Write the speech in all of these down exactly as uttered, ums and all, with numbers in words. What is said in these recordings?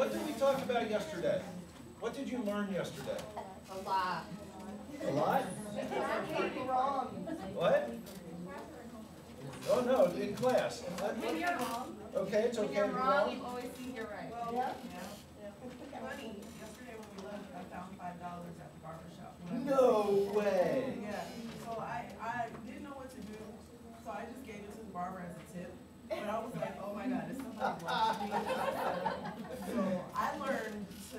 What did we talk about yesterday? What did you learn yesterday? A lot. A lot? What? Oh no, in class. When you're wrong. Okay, it's okay. When you're wrong, you always think you're right. Well, yeah. Yeah. Funny. Yesterday when we left, I found five dollars at the barber shop. No way. Yeah. So I, I didn't know what to do, so I just gave it to the barber as a tip. But I was like, oh my God, is somebody watching me? So I learned to,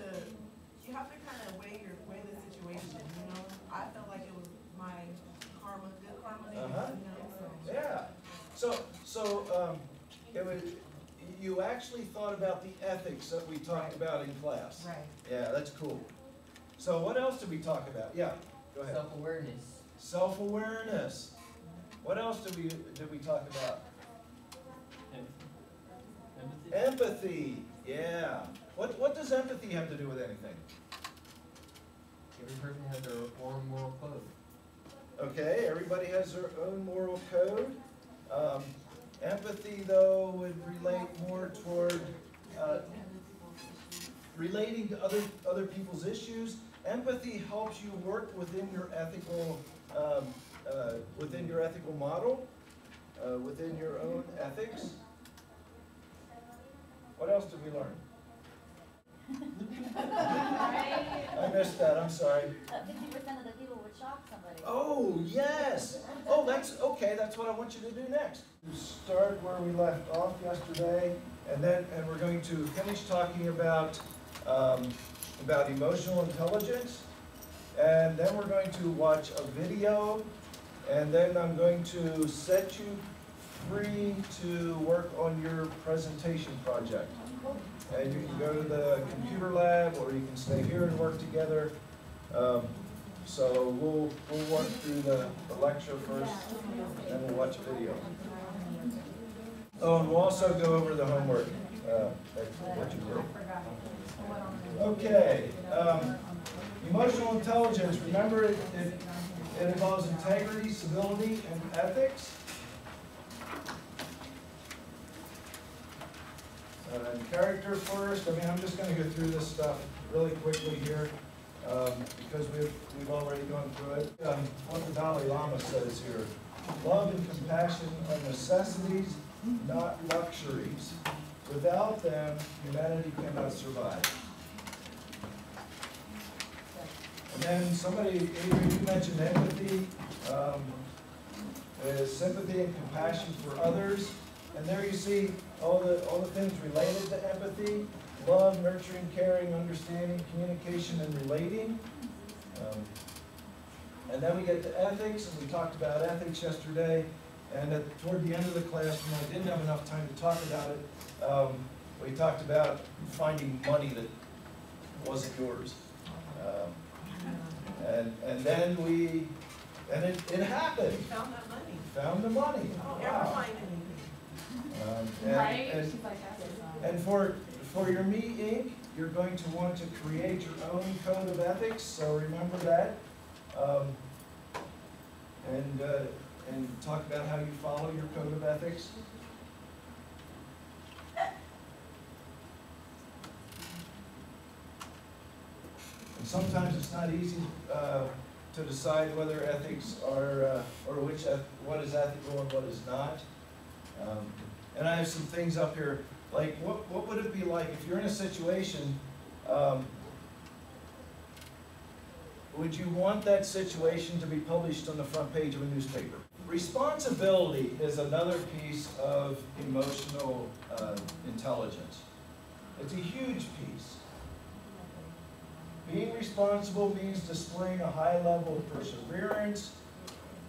you have to kind of weigh your weigh the situation, you know? I felt like it was my karma, good karma, uh-huh. You know? So. Yeah. So, so um, it was, you actually thought about the ethics that we talked about in class. Right. Yeah, that's cool. So what else did we talk about? Yeah, go ahead. Self-awareness. Self-awareness. What else did we, did we talk about? Empathy. Empathy, yeah. What, what does empathy have to do with anything? Every person has their own moral code. Okay, everybody has their own moral code. Um, empathy, though, would relate more toward uh, relating to other, other people's issues. Empathy helps you work within your ethical, um, uh, within your ethical model, uh, within your own ethics. What else did we learn? I missed that, I'm sorry. fifty percent of the people would shock somebody. Oh, yes. Oh, that's okay, that's what I want you to do next. We start where we left off yesterday, and then and we're going to finish talking about, um, about emotional intelligence, and then we're going to watch a video, and then I'm going to set you free to work on your presentation project. And you can go to the computer lab, or you can stay here and work together. Um, so we'll, we'll work through the, the lecture first, and then we'll watch a video. Oh, and we'll also go over the homework. Uh, that's what you do. Okay. Um, emotional intelligence. Remember, it, it, it involves integrity, civility, and ethics. Uh, character first. I mean, I'm just going to go through this stuff really quickly here um, because we've, we've already gone through it. Um, what the Dalai Lama says here, love and compassion are necessities, not luxuries. Without them, humanity cannot survive. And then somebody, Adrian, you mentioned empathy, um, is sympathy and compassion for others. And there you see all the, all the things related to empathy: love, nurturing, caring, understanding, communication, and relating. Um, and then we get to ethics, and we talked about ethics yesterday. And at, toward the end of the class, when I didn't have enough time to talk about it, um, we talked about finding money that wasn't yours. Um, and, and then we, and it, it happened. We found that money. Found the money. Oh, wow. Um, and, right. and, and for, for your Me Incorporated, you're going to want to create your own code of ethics, so remember that. Um, and, uh, and talk about how you follow your code of ethics. And sometimes it's not easy uh, to decide whether ethics are, uh, or which what is ethical and what is not. Um, And I have some things up here, like what, what would it be like if you're in a situation, um, would you want that situation to be published on the front page of a newspaper? Responsibility is another piece of emotional uh, intelligence. It's a huge piece. Being responsible means displaying a high level of perseverance,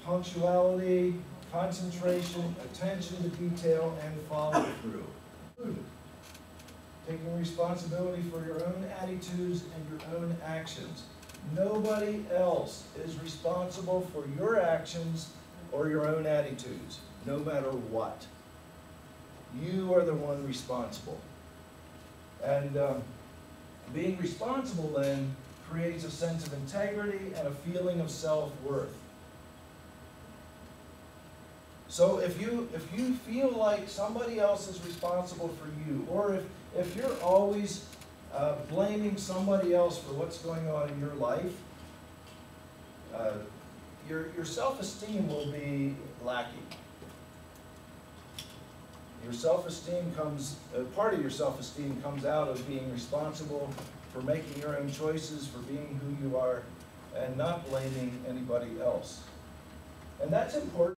punctuality, concentration, attention to detail, and follow through. Taking responsibility for your own attitudes and your own actions. Nobody else is responsible for your actions or your own attitudes, no matter what. You are the one responsible. And um, being responsible then creates a sense of integrity and a feeling of self-worth. So if you, if you feel like somebody else is responsible for you, or if, if you're always uh, blaming somebody else for what's going on in your life, uh, your, your self-esteem will be lacking. Your self-esteem comes, uh, part of your self-esteem comes out of being responsible for making your own choices, for being who you are, and not blaming anybody else. And that's important.